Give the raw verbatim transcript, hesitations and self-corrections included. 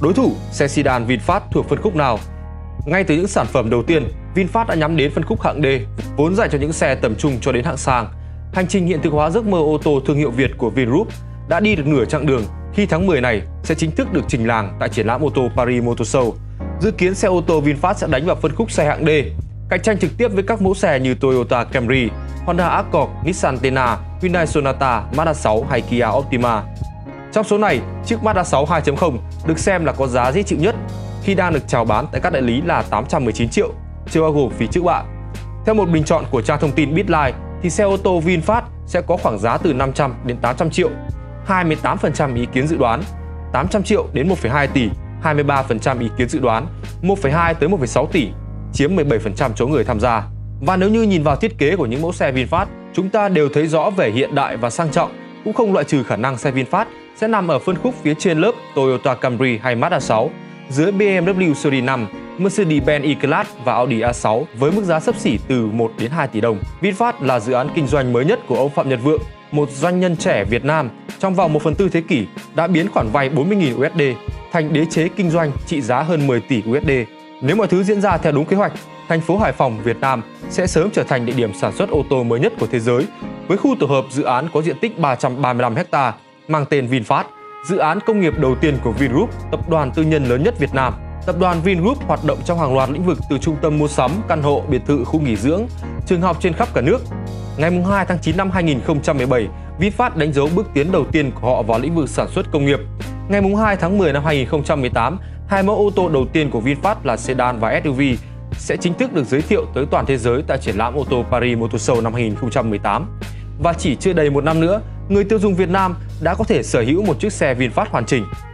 Đối thủ xe sedan VinFast thuộc phân khúc nào? Ngay từ những sản phẩm đầu tiên, VinFast đã nhắm đến phân khúc hạng D, vốn dành cho những xe tầm trung cho đến hạng sang. Hành trình hiện thực hóa giấc mơ ô tô thương hiệu Việt của VinGroup đã đi được nửa chặng đường khi tháng mười này sẽ chính thức được trình làng tại triển lãm ô tô Paris Motor Show. Dự kiến xe ô tô VinFast sẽ đánh vào phân khúc xe hạng D, cạnh tranh trực tiếp với các mẫu xe như Toyota Camry, Honda Accord, Nissan Teana, Hyundai Sonata, Mazda sáu hay Kia Optima. Trong số này, chiếc Mazda sáu hai chấm không được xem là có giá dễ chịu nhất khi đang được chào bán tại các đại lý là tám trăm mười chín triệu, chưa bao gồm phí trước bạ. Theo một bình chọn của trang thông tin BitLine, thì xe ô tô VinFast sẽ có khoảng giá từ năm trăm đến tám trăm triệu, hai mươi tám phần trăm ý kiến dự đoán, tám trăm triệu đến một phẩy hai tỷ, hai mươi ba phần trăm ý kiến dự đoán, một phẩy hai tới một phẩy sáu tỷ, chiếm mười bảy phần trăm số người tham gia. Và nếu như nhìn vào thiết kế của những mẫu xe VinFast, chúng ta đều thấy rõ vẻ hiện đại và sang trọng, cũng không loại trừ khả năng xe VinFast sẽ nằm ở phân khúc phía trên lớp Toyota Camry hay Mazda sáu, dưới bê em vê Series năm, Mercedes-Benz E-Class và Audi A sáu với mức giá xấp xỉ từ một đến hai tỷ đồng. VinFast là dự án kinh doanh mới nhất của ông Phạm Nhật Vượng, một doanh nhân trẻ Việt Nam trong vòng một phần tư thế kỷ đã biến khoản vay bốn mươi nghìn u ét đê thành đế chế kinh doanh trị giá hơn mười tỷ u ét đê. Nếu mọi thứ diễn ra theo đúng kế hoạch, thành phố Hải Phòng, Việt Nam sẽ sớm trở thành địa điểm sản xuất ô tô mới nhất của thế giới với khu tổ hợp dự án có diện tích ba trăm ba mươi lăm héc ta mang tên VinFast, dự án công nghiệp đầu tiên của VinGroup, tập đoàn tư nhân lớn nhất Việt Nam. Tập đoàn VinGroup hoạt động trong hàng loạt lĩnh vực từ trung tâm mua sắm, căn hộ, biệt thự, khu nghỉ dưỡng, trường học trên khắp cả nước. Ngày hai tháng chín năm hai nghìn không trăm mười bảy, VinFast đánh dấu bước tiến đầu tiên của họ vào lĩnh vực sản xuất công nghiệp. Ngày hai tháng mười năm hai nghìn không trăm mười tám, hai mẫu ô tô đầu tiên của VinFast là sedan và ét u vê sẽ chính thức được giới thiệu tới toàn thế giới tại triển lãm ô tô Paris Motor Show năm hai nghìn không trăm mười tám. Và chỉ chưa đầy một năm nữa, người tiêu dùng Việt Nam đã có thể sở hữu một chiếc xe VinFast hoàn chỉnh.